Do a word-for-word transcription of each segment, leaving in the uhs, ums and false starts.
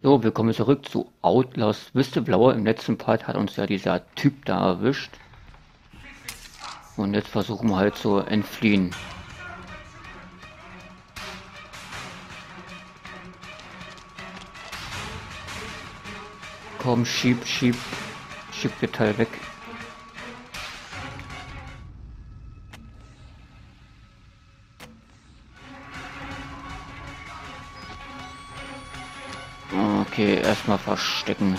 So, wir kommen zurück zu Outlast Whistleblower. Im letzten Part hat uns ja dieser Typ da erwischt. Und jetzt versuchen wir halt zu entfliehen. Komm, schieb, schieb. Schieb das Teil weg. Okay, erstmal verstecken.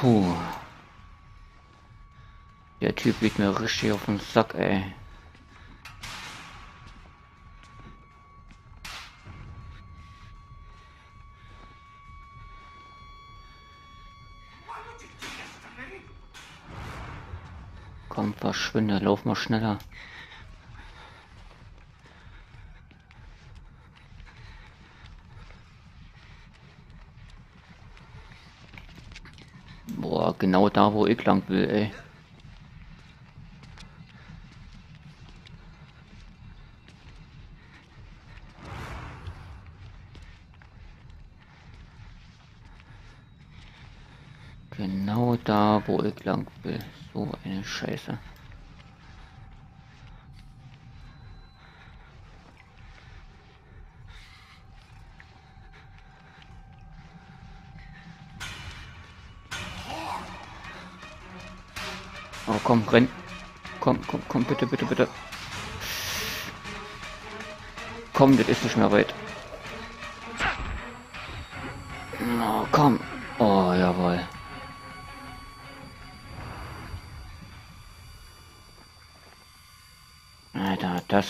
Puh. Der Typ geht mir richtig auf den Sack, ey. Komm, verschwinde, lauf mal schneller. Boah, genau da, wo ich lang will, ey. Genau da, wo ich lang will. So eine Scheiße. Oh, komm, renn. Komm, komm, komm, bitte, bitte, bitte. Komm, das ist nicht mehr weit. Oh, komm. Oh, jawohl. Alter, das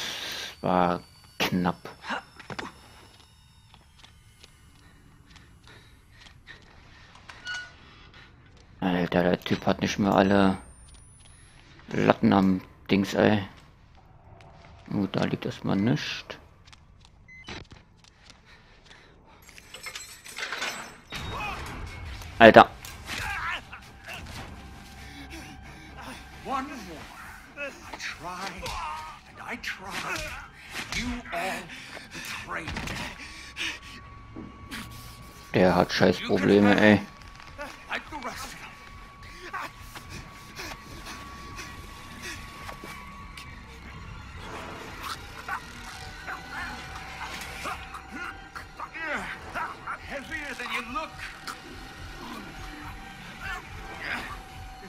war knapp. Alter, der Typ hat nicht mehr alle Latten am Dings, ey. Oh, da liegt erstmal nichts. Alter. Der hat scheiß Probleme, ey.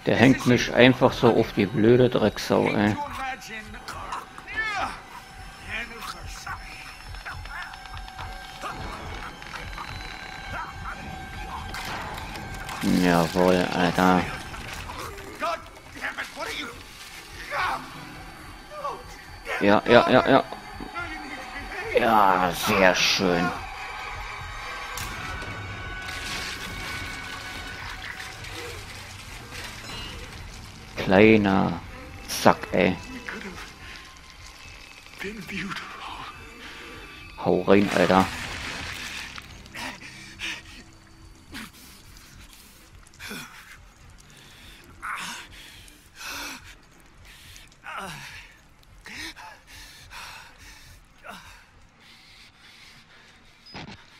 Der hängt mich einfach so auf die blöde Drecksau, ey. Jawohl, Alter. Ja, ja, ja, ja. Ja, sehr schön. Kleiner Sack, ey. Hau rein, Alter.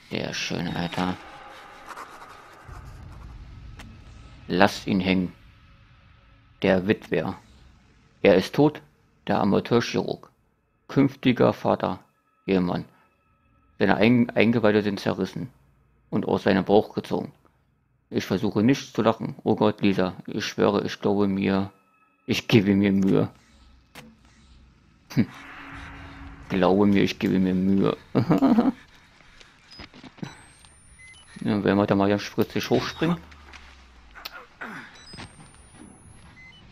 Sehr schön, Alter. Lass ihn hängen. Der Witwer. Er ist tot, der Amateurchirurg. Künftiger Vater, Ehemann. Seine Ein Eingeweide sind zerrissen und aus seinem Bauch gezogen. Ich versuche nicht zu lachen. Oh Gott, Lisa, ich schwöre, ich glaube mir, ich gebe mir Mühe. Hm. Glaube mir, ich gebe mir Mühe. Ja, wenn wir da mal ganz spritzig hochspringen.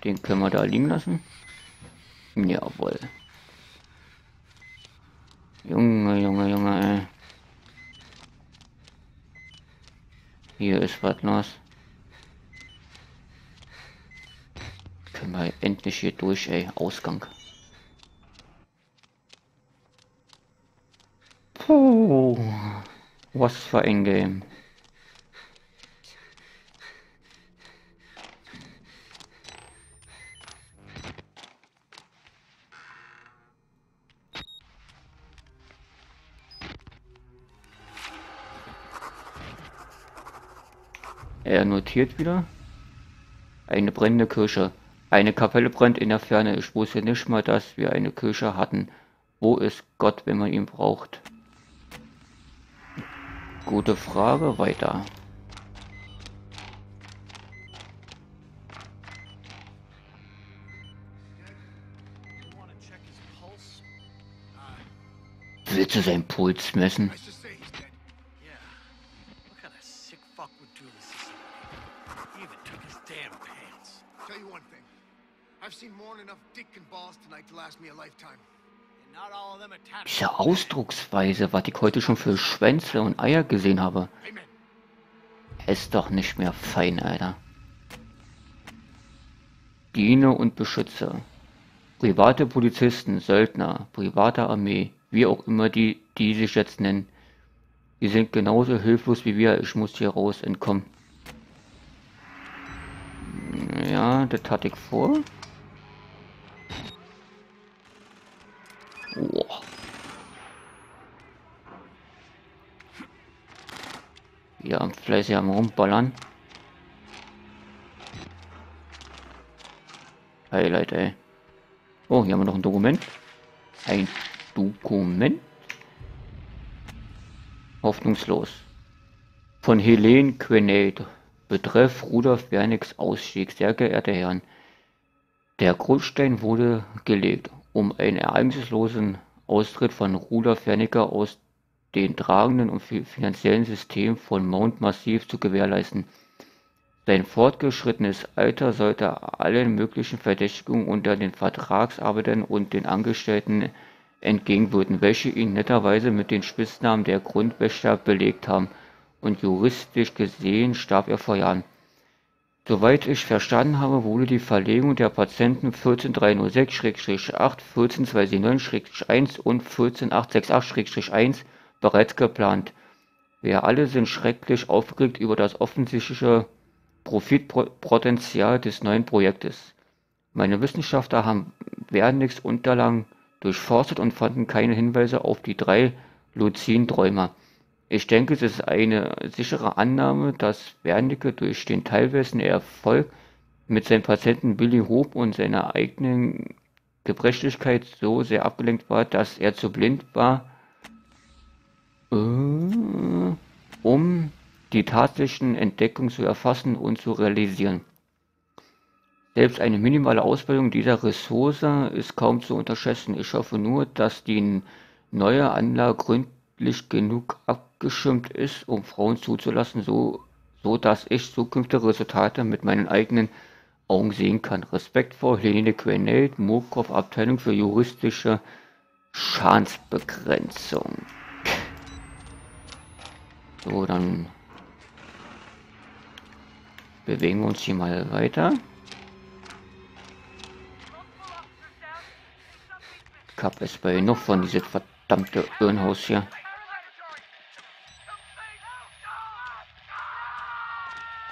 Den können wir da liegen lassen. Jawohl. Junge, Junge, Junge, ey. Hier ist was los. Können wir endlich hier durch, ey. Ausgang. Puh. Was für ein Game. Er notiert wieder. Eine brennende Kirche. Eine Kapelle brennt in der Ferne. Ich wusste nicht mal, dass wir eine Kirche hatten. Wo ist Gott, wenn man ihn braucht? Gute Frage. Weiter. Willst du seinen Puls messen? Diese Ausdrucksweise, was ich heute schon für Schwänze und Eier gesehen habe. Ist doch nicht mehr fein, Alter. Diener und Beschützer. Private Polizisten, Söldner, private Armee, wie auch immer die, die sich jetzt nennen. Die sind genauso hilflos wie wir. Ich muss hier raus entkommen. Ja, das hatte ich vor. Oh. Wieder am fleißig am Rumballern. Highlight, ey. Oh, hier haben wir noch ein Dokument. Ein Dokument. Hoffnungslos. Von Helene Quenet. Betreff Rudolf Wernicks Ausstieg. Sehr geehrte Herren. Der Grundstein wurde gelegt, um einen ereignislosen Austritt von Rudolf Wernicker aus dem tragenden und finanziellen System von Mount Massiv zu gewährleisten. Sein fortgeschrittenes Alter sollte allen möglichen Verdächtigungen unter den Vertragsarbeitern und den Angestellten entgegenwirken, welche ihn netterweise mit den Spitznamen der Grundwächter belegt haben, und juristisch gesehen starb er vor Jahren. Soweit ich verstanden habe, wurde die Verlegung der Patienten eins vier drei null sechs acht, eins vier zwei sieben neun eins und eins vier acht sechs acht eins bereits geplant. Wir alle sind schrecklich aufgeregt über das offensichtliche Profitpotenzial des neuen Projektes. Meine Wissenschaftler haben Wernicks Unterlagen durchforstet und fanden keine Hinweise auf die drei Luzin-Träumer. Ich denke, es ist eine sichere Annahme, dass Wernicke durch den teilweise Erfolg mit seinem Patienten Billy Hoop und seiner eigenen Gebrechlichkeit so sehr abgelenkt war, dass er zu blind war, äh, um die tatsächlichen Entdeckungen zu erfassen und zu realisieren. Selbst eine minimale Ausbildung dieser Ressource ist kaum zu unterschätzen. Ich hoffe nur, dass die neue Anlage gründlich genug ab geschirmt ist, um Frauen zuzulassen, so, so dass ich zukünftige Resultate mit meinen eigenen Augen sehen kann. Respekt vor Helene Quenet, Murkoff, Abteilung für juristische Schadensbegrenzung. So, dann bewegen wir uns hier mal weiter. Ich hab es bei noch von diesem verdammten Irrenhaus hier.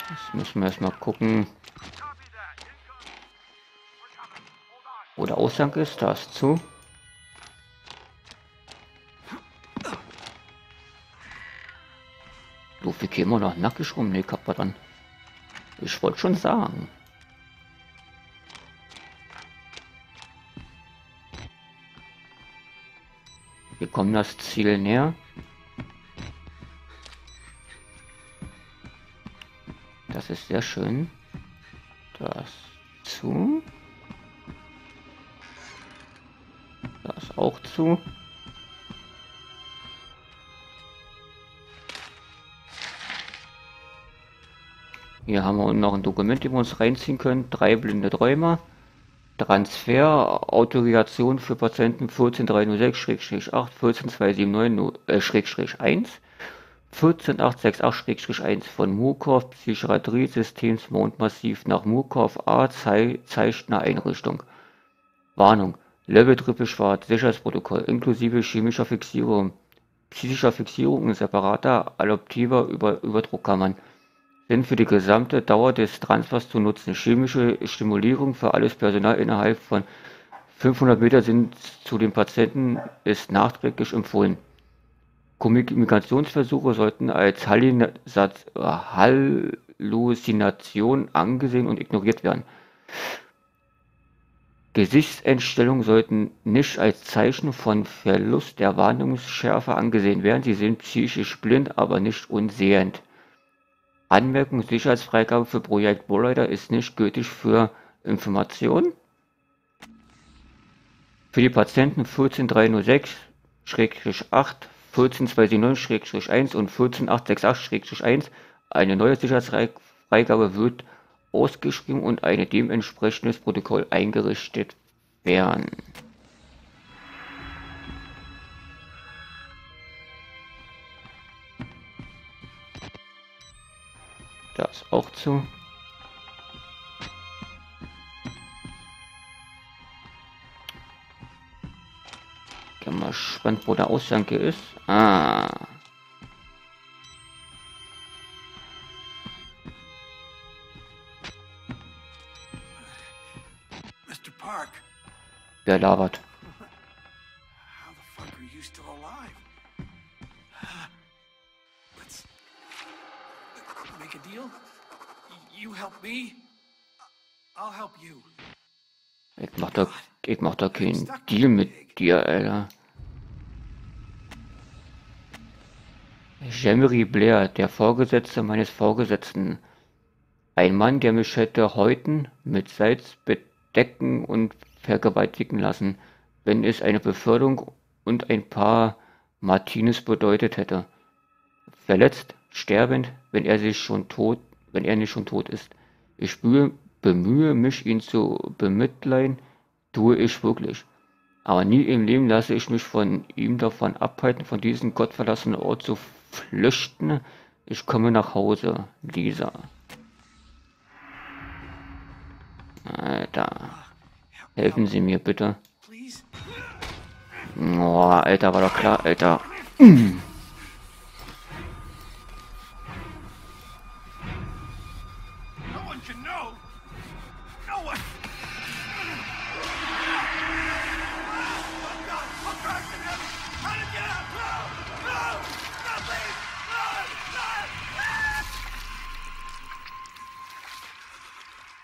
Jetzt müssen wir erstmal gucken, wo der Ausgang ist. Da ist zu. So viel gehen wir noch nackig rum. Ne, Kappa dann. Ich wollte schon sagen. Wir kommen das Ziel näher. Das ist sehr schön. Das zu. Das auch zu. Hier haben wir noch ein Dokument, das wir uns reinziehen können. Drei blinde Träumer. Transfer, Autorisation für Patienten eins vier drei null sechs acht, eins vier zwei sieben neun eins. eins vier acht sechs acht eins von Murkoff, Psychiatrie Systems Mount Massiv nach Murkoff A, Ze Zeichner Einrichtung. Warnung, Level Triple Schwarz, Sicherheitsprotokoll inklusive chemischer Fixierung, psychischer Fixierung und separater adoptiver Über Überdruckkammern sind für die gesamte Dauer des Transfers zu nutzen. Chemische Stimulierung für alles Personal innerhalb von fünfhundert Meter sind zu den Patienten ist nachträglich empfohlen. Kommunikationsversuche sollten als Halluzinationsversuche Halluzination angesehen und ignoriert werden. Gesichtsentstellungen sollten nicht als Zeichen von Verlust der Wahrnehmungsschärfe angesehen werden. Sie sind psychisch blind, aber nicht unsehend. Anmerkung: Sicherheitsfreigabe für Projekt Bullrider ist nicht gültig für Informationen. Für die Patienten vierzehn dreihundertsechs acht, vierzehn zweihundertsiebenundneunzig eins und vierzehn achthundertachtundsechzig eins eine neue Sicherheitsfreigabe wird ausgeschrieben und ein dementsprechendes Protokoll eingerichtet werden. Das auch zu. Ich bin mal gespannt, wo der Ausgang hier ist. Ah. Der labert. Ich mach da, ich mach da keinen Deal mit dir, Alter. Jeremy Blair, der Vorgesetzte meines Vorgesetzten. Ein Mann, der mich hätte häuten, mit Salz bedecken und vergewaltigen lassen, wenn es eine Beförderung und ein paar Martines bedeutet hätte. Verletzt, sterbend, wenn er sich schon tot, wenn er nicht schon tot ist. Ich spüre, bemühe mich, ihn zu bemitleiden, tue ich wirklich. Aber nie im Leben lasse ich mich von ihm davon abhalten, von diesem gottverlassenen Ort zu flüchten. Ich komme nach Hause, Lisa. Alter. Helfen Sie mir bitte. Oh, Alter, war doch klar, Alter. Mm.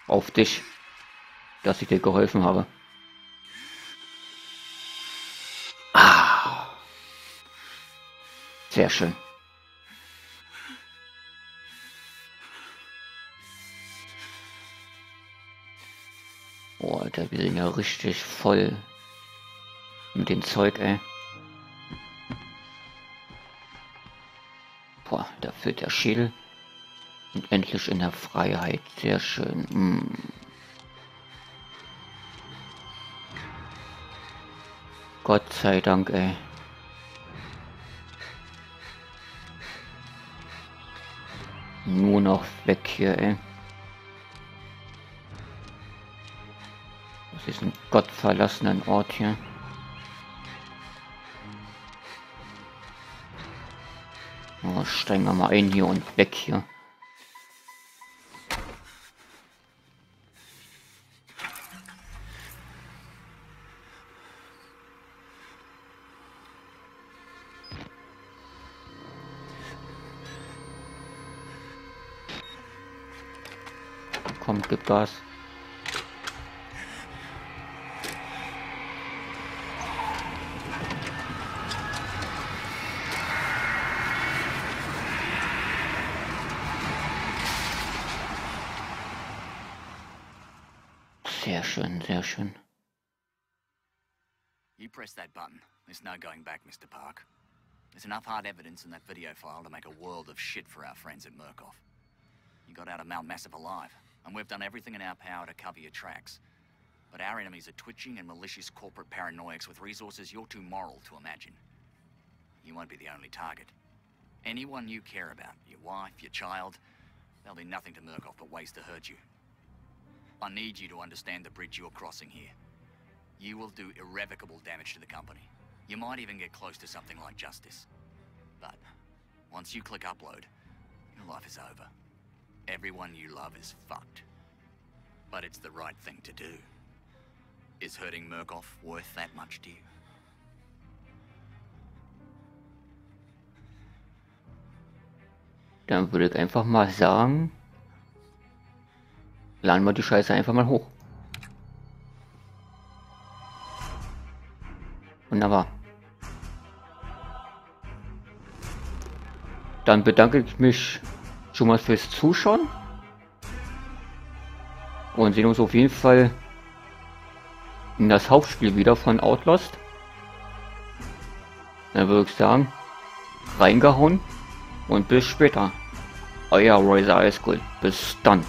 Auf dich. Dass ich dir geholfen habe. Ah. Sehr schön. Oh, Alter, wir sind ja richtig voll mit dem Zeug, ey. Boah, da fehlt der Schädel. Und endlich in der Freiheit. Sehr schön. Mm. Gott sei Dank, ey. Nur noch weg hier, ey. Das ist ein gottverlassenen Ort hier. Oh, steigen wir mal ein hier und weg hier. Komm, gib Gas. Sehr schön, sehr schön. You press that button. There's no going back, Mister Park. There's enough hard evidence in that video file to make a world of shit for our friends at Murkoff. You got out of Mount Massiv alive. And we've done everything in our power to cover your tracks. But our enemies are twitching and malicious corporate paranoics with resources you're too moral to imagine. You won't be the only target. Anyone you care about, your wife, your child, they'll do nothing to Murkoff but ways to hurt you. I need you to understand the bridge you're crossing here. You will do irrevocable damage to the company. You might even get close to something like justice. But once you click upload, your life is over. Everyone you love is fucked. But it's the right thing to do. Is hurting Murkoff worth that much to you? Dann würde ich einfach mal sagen, Laden wir die Scheiße einfach mal hoch. Wunderbar. Dann bedanke ich mich schon mal fürs Zuschauen. Und sehen uns auf jeden Fall in das Hauptspiel wieder von Outlast. Dann würde ich sagen, reingehauen und bis später. Euer RaZeRiCeCold. Bis dann.